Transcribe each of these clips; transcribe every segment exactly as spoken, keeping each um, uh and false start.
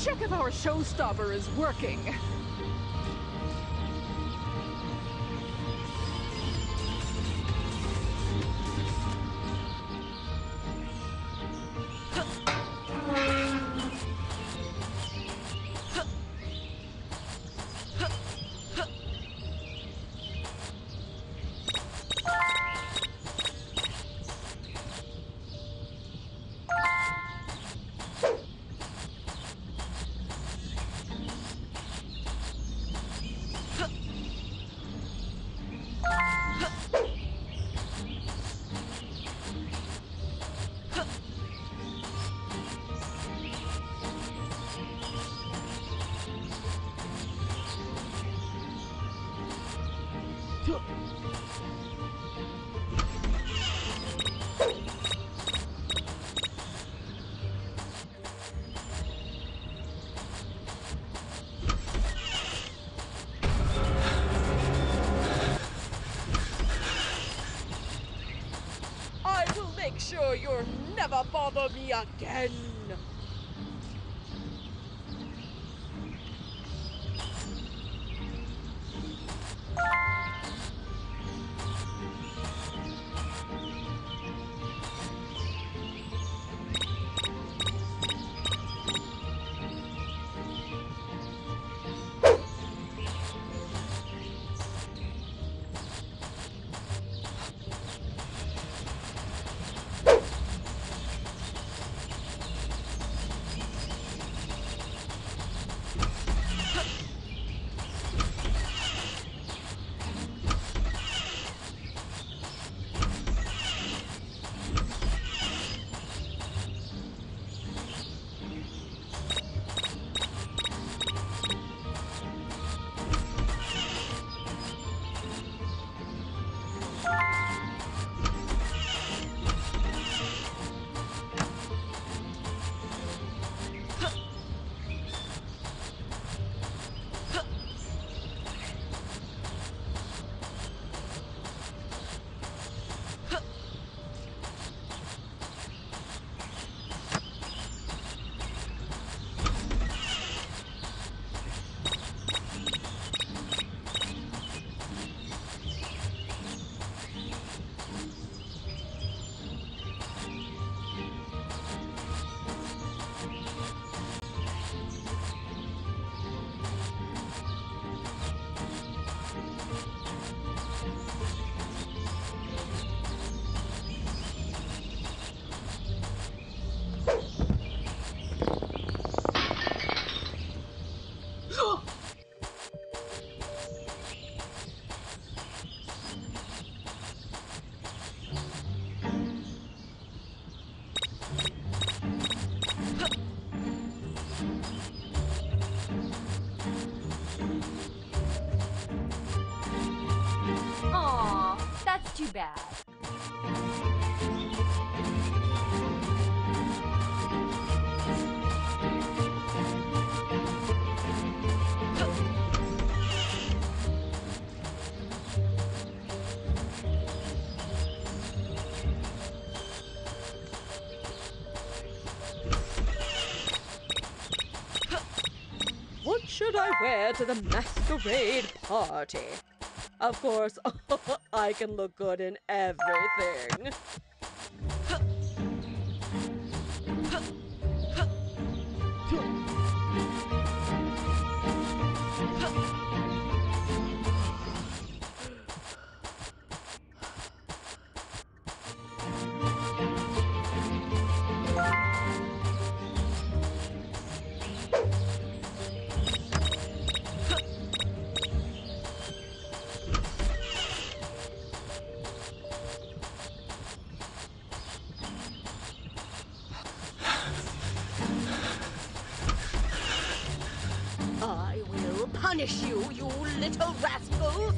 check if our showstopper is working. I will make sure you'll never bother me again. Too bad. What should I wear to the masquerade party? Of course, I can look good in everything. Punish you, you little rascal!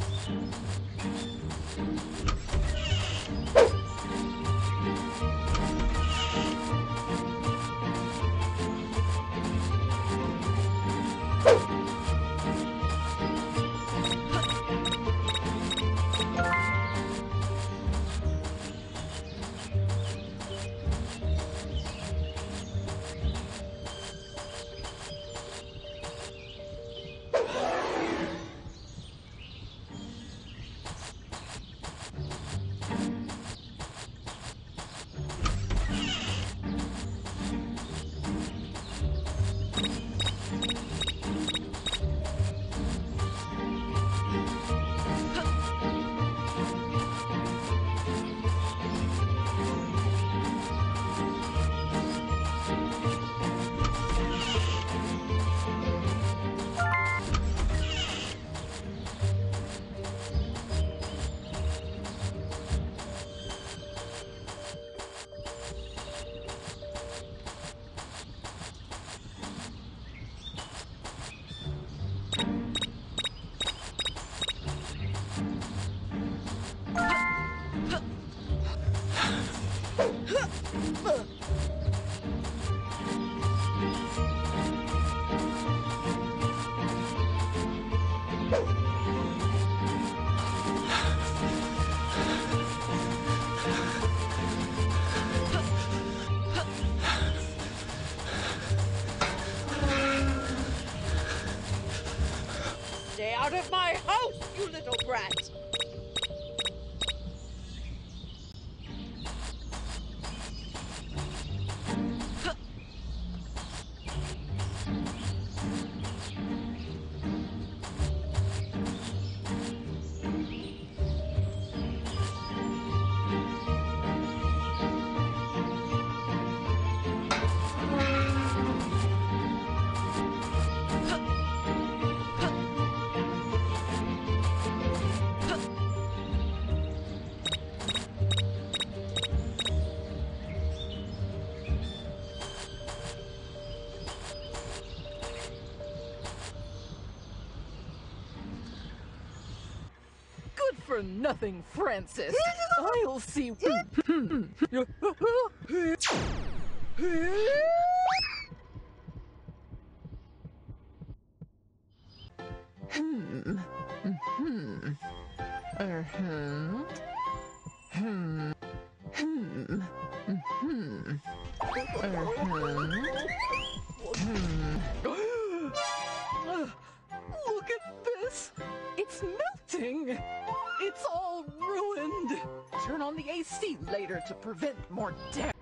Stay out of my house, you little brat! For nothing, Francis. I'll see. Hmm. Hmm. Uh huh. Hmm. Hmm. Hmm. Uh huh. Hmm. Look at this. It's melting. It's all ruined! Turn on the A C later to prevent more damage.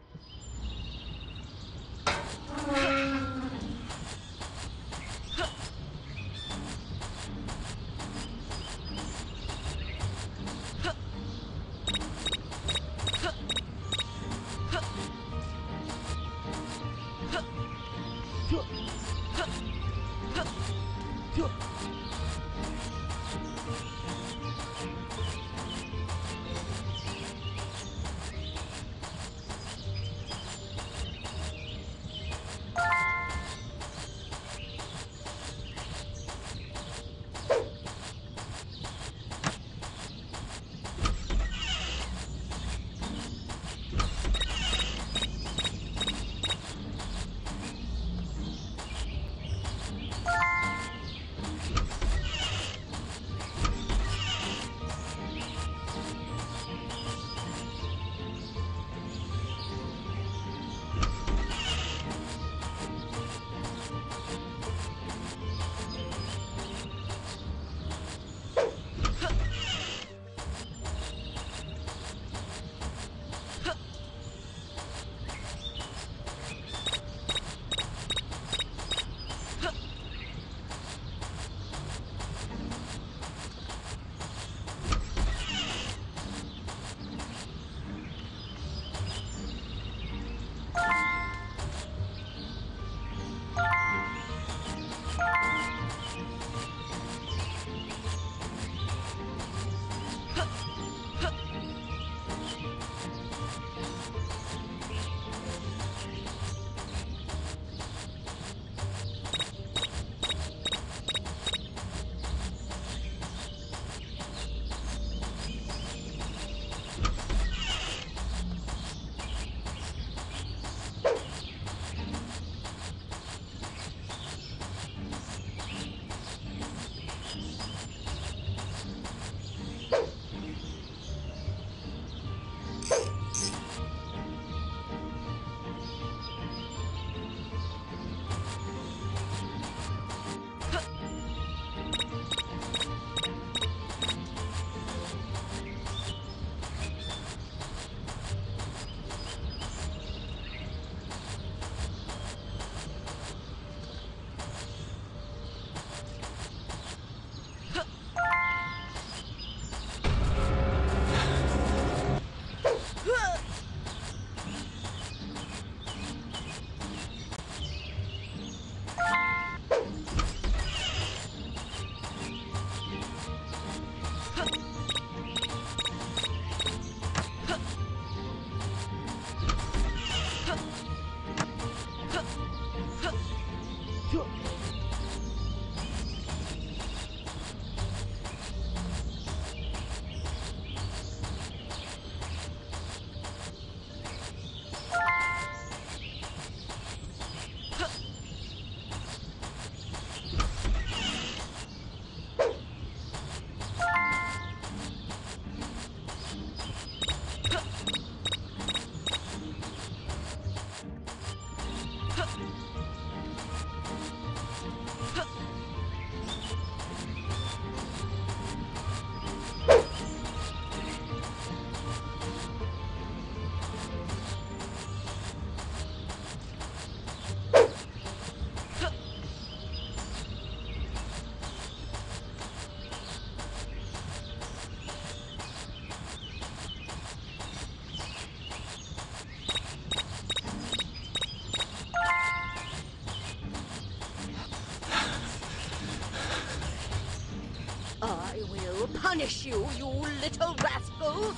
punish you, you little rascal!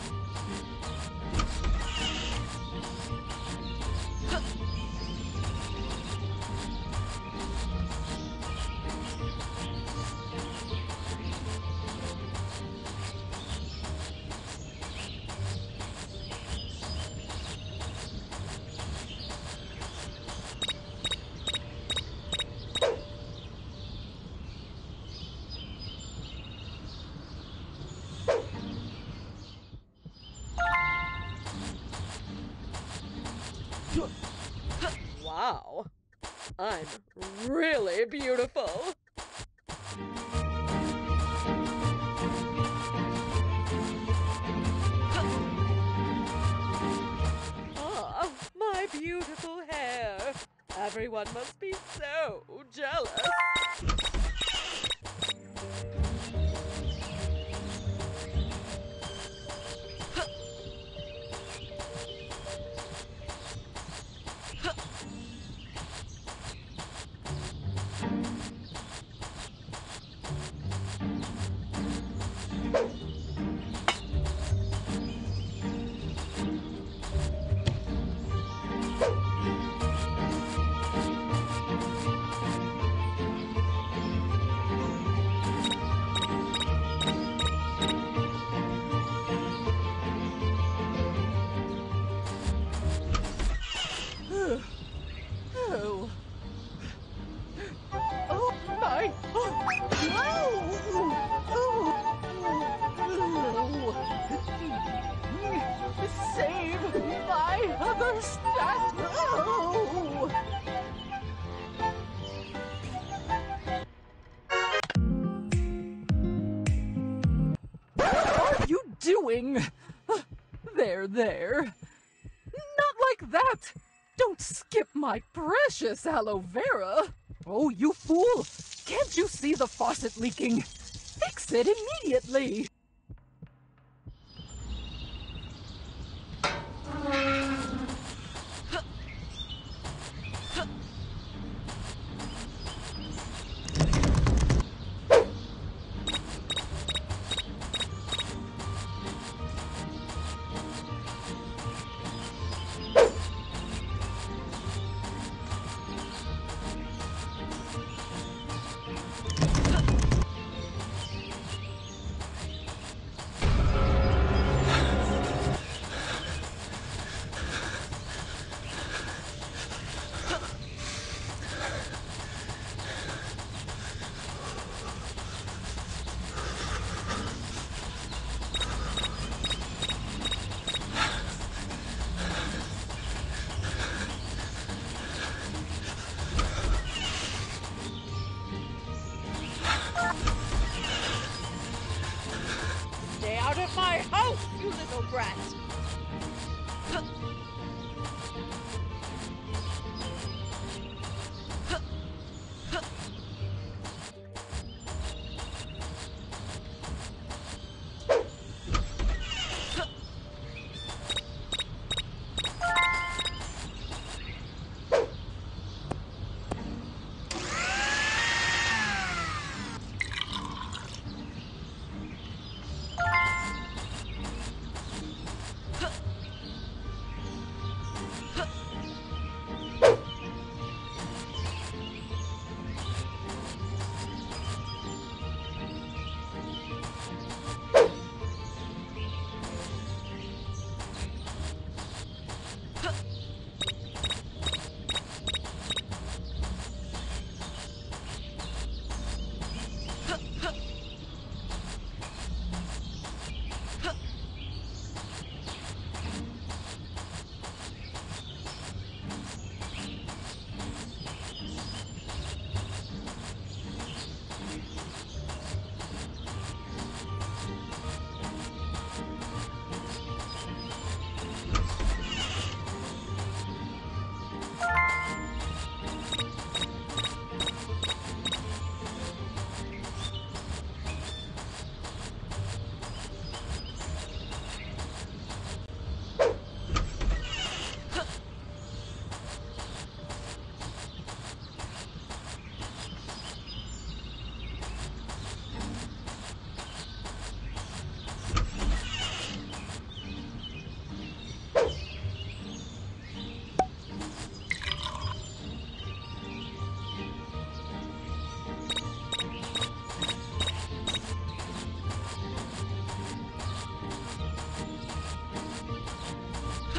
Wow, I'm really beautiful. Ah, my beautiful hair. Everyone must be so jealous. Doing? There, there. Not like that! Don't skip my precious aloe vera! Oh, you fool! Can't you see the faucet leaking? Fix it immediately!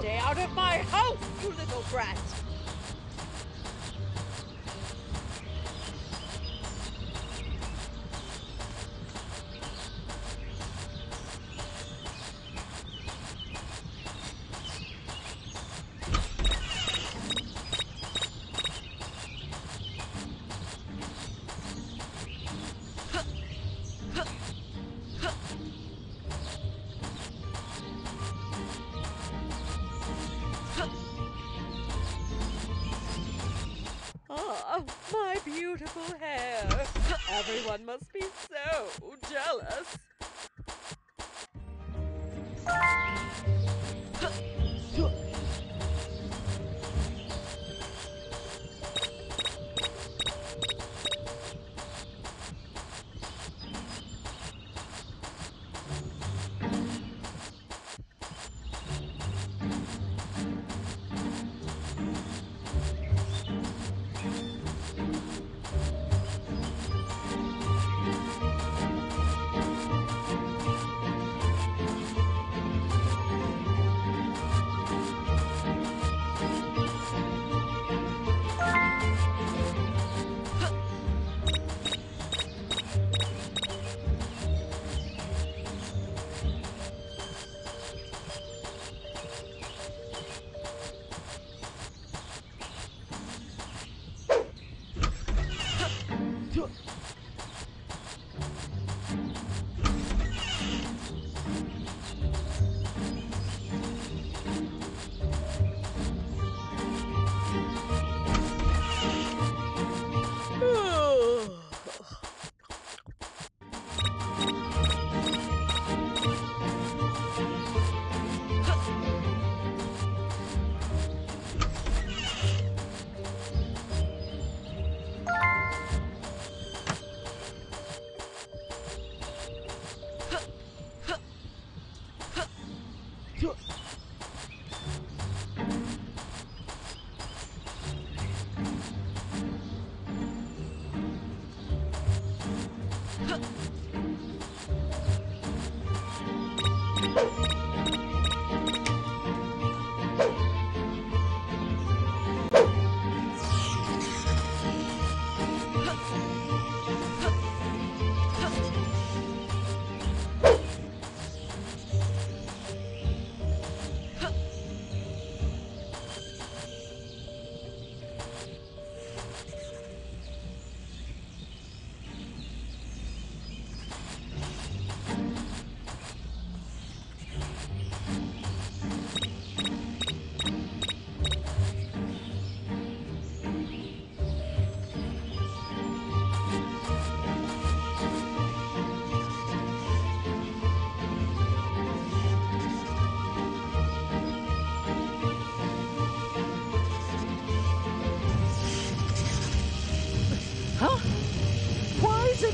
Stay out of my house, you little brat! Beautiful hair. Everyone must be so jealous.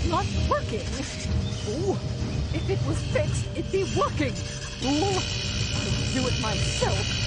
Not working. Ooh, if it was fixed, it'd be working. Ooh, I'll do it myself.